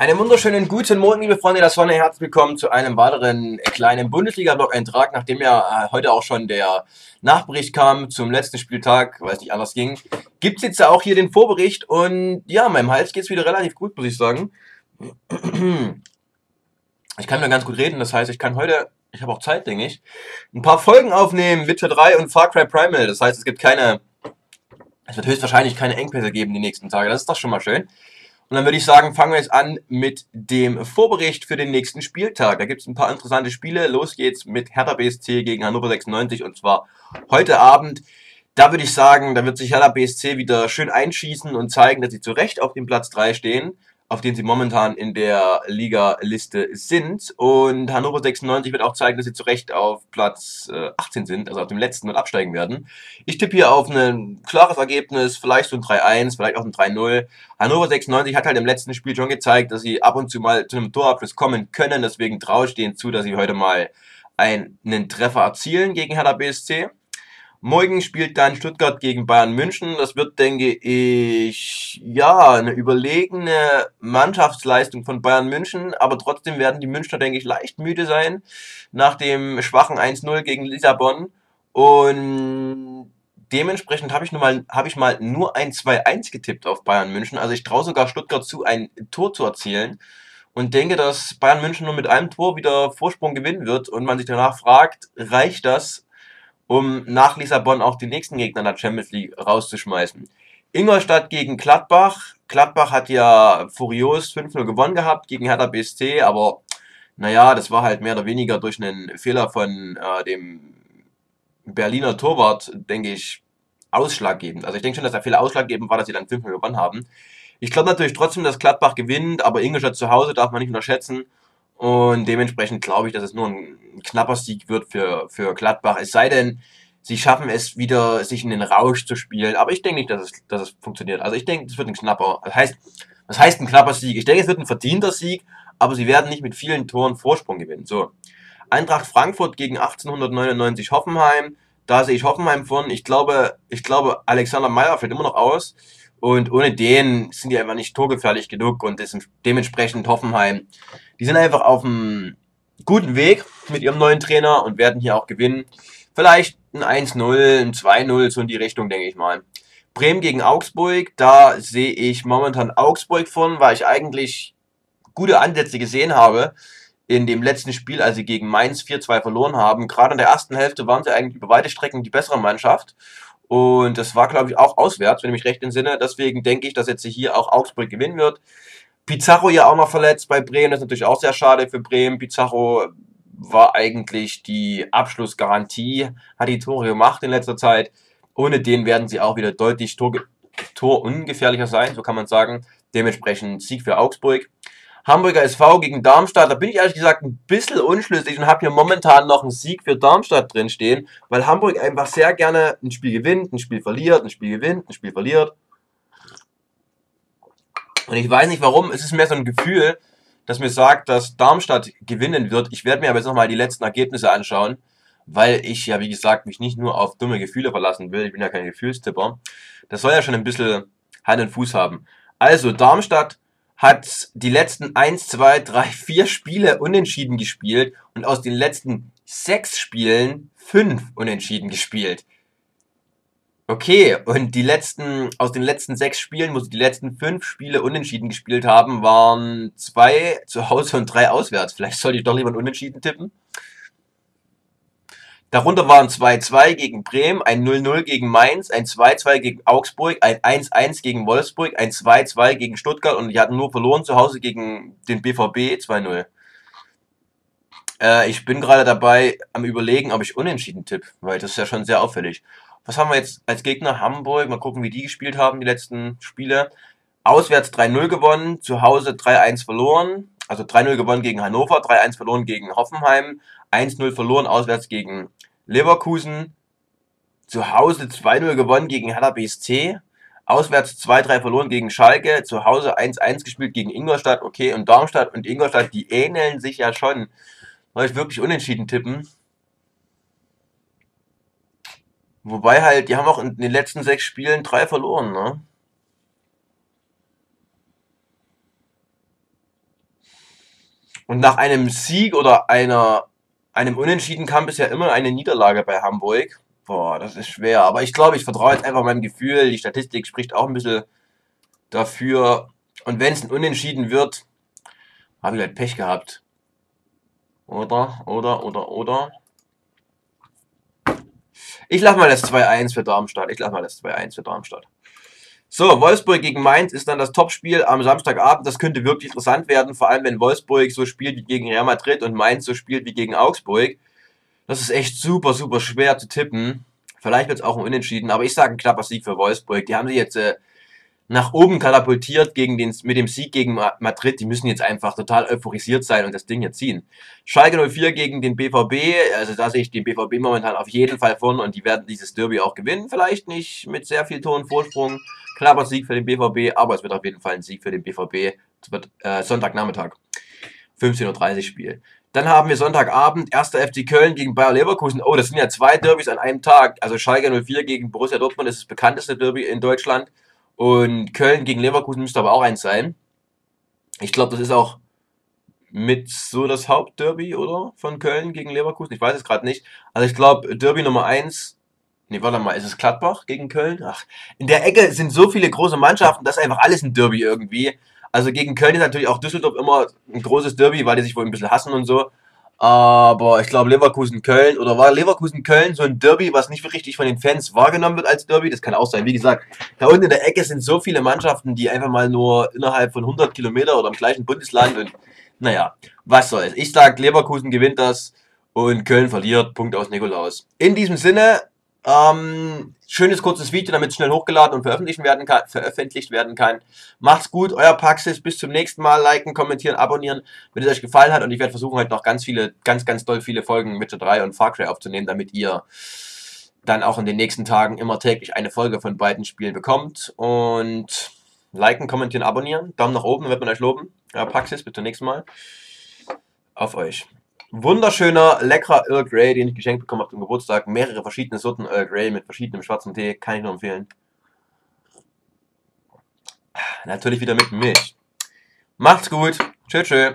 Einen wunderschönen guten Morgen, liebe Freunde der Sonne. Herzlich willkommen zu einem weiteren kleinen Bundesliga-Blog-Eintrag, nachdem ja heute auch schon der Nachbericht kam zum letzten Spieltag, weil es nicht anders ging. Gibt es jetzt auch hier den Vorbericht und ja, meinem Hals geht es wieder relativ gut, muss ich sagen. Ich kann nur ganz gut reden, das heißt, ich kann heute, ich habe auch Zeit, denke ich, ein paar Folgen aufnehmen, Witcher 3 und Far Cry Primal. Das heißt, es wird höchstwahrscheinlich keine Engpässe geben die nächsten Tage, das ist doch schon mal schön. Und dann würde ich sagen, fangen wir jetzt an mit dem Vorbericht für den nächsten Spieltag. Da gibt es ein paar interessante Spiele. Los geht's mit Hertha BSC gegen Hannover 96 und zwar heute Abend. Da würde ich sagen, da wird sich Hertha BSC wieder schön einschießen und zeigen, dass sie zu Recht auf dem Platz 3 stehen, auf den sie momentan in der Liga-Liste sind. Und Hannover 96 wird auch zeigen, dass sie zu Recht auf Platz 18 sind, also auf dem letzten und absteigen werden. Ich tippe hier auf ein klares Ergebnis, vielleicht so ein 3-1, vielleicht auch ein 3-0. Hannover 96 hat halt im letzten Spiel schon gezeigt, dass sie ab und zu mal zu einem Torabschluss kommen können. Deswegen traue ich denen zu, dass sie heute mal einen Treffer erzielen gegen Hertha BSC. Morgen spielt dann Stuttgart gegen Bayern München. Das wird, denke ich, ja, eine überlegene Mannschaftsleistung von Bayern München. Aber trotzdem werden die Münchner, denke ich, leicht müde sein nach dem schwachen 1-0 gegen Lissabon. Und dementsprechend habe ich mal nur ein 2-1 getippt auf Bayern München. Also ich traue sogar Stuttgart zu, ein Tor zu erzielen. Und denke, dass Bayern München nur mit einem Tor wieder Vorsprung gewinnen wird. Und man sich danach fragt, reicht das, um nach Lissabon auch die nächsten Gegner in der Champions League rauszuschmeißen. Ingolstadt gegen Gladbach. Gladbach hat ja furios 5-0 gewonnen gehabt gegen Hertha BSC, aber naja, das war halt mehr oder weniger durch einen Fehler von dem Berliner Torwart, denke ich, ausschlaggebend. Also ich denke schon, dass der Fehler ausschlaggebend war, dass sie dann 5-0 gewonnen haben. Ich glaube natürlich trotzdem, dass Gladbach gewinnt, aber Ingolstadt zu Hause darf man nicht unterschätzen. Und dementsprechend glaube ich, dass es nur ein knapper Sieg wird für Gladbach. Es sei denn, sie schaffen es wieder, sich in den Rausch zu spielen. Aber ich denke nicht, dass es funktioniert. Also ich denke, es wird ein knapper. Das heißt ein knapper Sieg? Ich denke, es wird ein verdienter Sieg, aber sie werden nicht mit vielen Toren Vorsprung gewinnen. So, Eintracht Frankfurt gegen 1899 Hoffenheim. Da sehe ich Hoffenheim von. Ich glaube, Alexander Meier fällt immer noch aus. Und ohne den sind die einfach nicht torgefährlich genug und dementsprechend Hoffenheim. Die sind einfach auf einem guten Weg mit ihrem neuen Trainer und werden hier auch gewinnen. Vielleicht ein 1-0, ein 2-0, so in die Richtung, denke ich mal. Bremen gegen Augsburg, da sehe ich momentan Augsburg von, weil ich eigentlich gute Ansätze gesehen habe in dem letzten Spiel, als sie gegen Mainz 4-2 verloren haben. Gerade in der ersten Hälfte waren sie eigentlich über weite Strecken die bessere Mannschaft. Und das war, glaube ich, auch auswärts, wenn ich mich recht entsinne. Deswegen denke ich, dass jetzt hier auch Augsburg gewinnen wird. Pizarro ja auch noch verletzt bei Bremen. Das ist natürlich auch sehr schade für Bremen. Pizarro war eigentlich die Abschlussgarantie, hat die Tore gemacht in letzter Zeit. Ohne den werden sie auch wieder deutlich torungefährlicher sein, so kann man sagen. Dementsprechend Sieg für Augsburg. Hamburger SV gegen Darmstadt, da bin ich ehrlich gesagt ein bisschen unschlüssig und habe hier momentan noch einen Sieg für Darmstadt drinstehen, weil Hamburg einfach sehr gerne ein Spiel gewinnt, ein Spiel verliert, ein Spiel gewinnt, ein Spiel verliert. Und ich weiß nicht warum, es ist mehr so ein Gefühl, das mir sagt, dass Darmstadt gewinnen wird. Ich werde mir aber jetzt nochmal die letzten Ergebnisse anschauen, weil ich ja, wie gesagt, mich nicht nur auf dumme Gefühle verlassen will. Ich bin ja kein Gefühlstipper. Das soll ja schon ein bisschen Hand und Fuß haben. Also Darmstadt hat die letzten 1, 2, 3, 4 Spiele unentschieden gespielt und aus den letzten 6 Spielen 5 unentschieden gespielt. Okay, und aus den letzten 6 Spielen, wo sie die letzten 5 Spiele unentschieden gespielt haben, waren 2 zu Hause und 3 auswärts. Vielleicht sollte ich doch lieber einen Unentschieden tippen. Darunter waren 2-2 gegen Bremen, ein 0-0 gegen Mainz, ein 2-2 gegen Augsburg, ein 1-1 gegen Wolfsburg, ein 2-2 gegen Stuttgart und die hatten nur verloren zu Hause gegen den BVB 2-0. Ich bin gerade dabei am Überlegen, ob ich unentschieden tippe, weil das ist ja schon sehr auffällig. Was haben wir jetzt als Gegner? Hamburg, mal gucken, wie die gespielt haben, die letzten Spiele. Auswärts 3-0 gewonnen, zu Hause 3-1 verloren, also 3-0 gewonnen gegen Hannover, 3-1 verloren gegen Hoffenheim, 1-0 verloren auswärts gegen Leverkusen, zu Hause 2-0 gewonnen gegen Hertha BSC, auswärts 2-3 verloren gegen Schalke, zu Hause 1-1 gespielt gegen Ingolstadt, okay, und Darmstadt und Ingolstadt, die ähneln sich ja schon. Soll ich wirklich unentschieden tippen? Wobei halt, die haben auch in den letzten 6 Spielen 3 verloren, ne? Und nach einem Sieg oder einem Unentschieden kam bisher immer eine Niederlage bei Hamburg. Boah, das ist schwer. Aber ich glaube, ich vertraue jetzt einfach meinem Gefühl. Die Statistik spricht auch ein bisschen dafür. Und wenn es ein Unentschieden wird, habe ich halt Pech gehabt. Oder. Ich lasse mal das 2-1 für Darmstadt. So, Wolfsburg gegen Mainz ist dann das Topspiel am Samstagabend. Das könnte wirklich interessant werden, vor allem wenn Wolfsburg so spielt wie gegen Real Madrid und Mainz so spielt wie gegen Augsburg. Das ist echt super, super schwer zu tippen. Vielleicht wird es auch ein Unentschieden, aber ich sage ein knapper Sieg für Wolfsburg. Die haben sich jetzt nach oben katapultiert mit dem Sieg gegen Madrid. Die müssen jetzt einfach total euphorisiert sein und das Ding jetzt ziehen. Schalke 04 gegen den BVB. Also da sehe ich den BVB momentan auf jeden Fall vorne und die werden dieses Derby auch gewinnen. Vielleicht nicht mit sehr viel Toren Vorsprung. Knapper Sieg für den BVB, aber es wird auf jeden Fall ein Sieg für den BVB. Es wird Sonntagnachmittag, 15:30 Uhr Spiel. Dann haben wir Sonntagabend, 1. FC Köln gegen Bayer Leverkusen. Oh, das sind ja zwei Derbys an einem Tag. Also Schalke 04 gegen Borussia Dortmund, das ist das bekannteste Derby in Deutschland. Und Köln gegen Leverkusen müsste aber auch eins sein. Ich glaube, das ist auch mit so das Hauptderby, oder? Von Köln gegen Leverkusen, ich weiß es gerade nicht. Also ich glaube, Derby Nummer 1... Ne, warte mal, ist es Gladbach gegen Köln? Ach, in der Ecke sind so viele große Mannschaften, das ist einfach alles ein Derby irgendwie. Also gegen Köln ist natürlich auch Düsseldorf immer ein großes Derby, weil die sich wohl ein bisschen hassen und so. Aber ich glaube Leverkusen-Köln, oder war Leverkusen-Köln so ein Derby, was nicht richtig von den Fans wahrgenommen wird als Derby? Das kann auch sein. Wie gesagt, da unten in der Ecke sind so viele Mannschaften, die einfach mal nur innerhalb von 100 Kilometer oder im gleichen Bundesland und naja, was soll's. Ich sag, Leverkusen gewinnt das und Köln verliert. Punkt aus Nikolaus. In diesem Sinne... schönes kurzes Video, damit es schnell hochgeladen und veröffentlicht werden kann. Macht's gut, euer Paxis, bis zum nächsten Mal. Liken, kommentieren, abonnieren, wenn es euch gefallen hat. Und ich werde versuchen, heute noch ganz, ganz doll viele Folgen Witcher 3 und Far Cry aufzunehmen, damit ihr dann auch in den nächsten Tagen immer täglich eine Folge von beiden Spielen bekommt. Und liken, kommentieren, abonnieren. Daumen nach oben, wird man euch loben. Euer Paxis, bis zum nächsten Mal. Auf euch. Wunderschöner, leckerer Earl Grey, den ich geschenkt bekommen habe zum Geburtstag. Mehrere verschiedene Sorten Earl Grey mit verschiedenem schwarzen Tee. Kann ich nur empfehlen. Natürlich wieder mit Milch. Macht's gut. Tschö, tschö.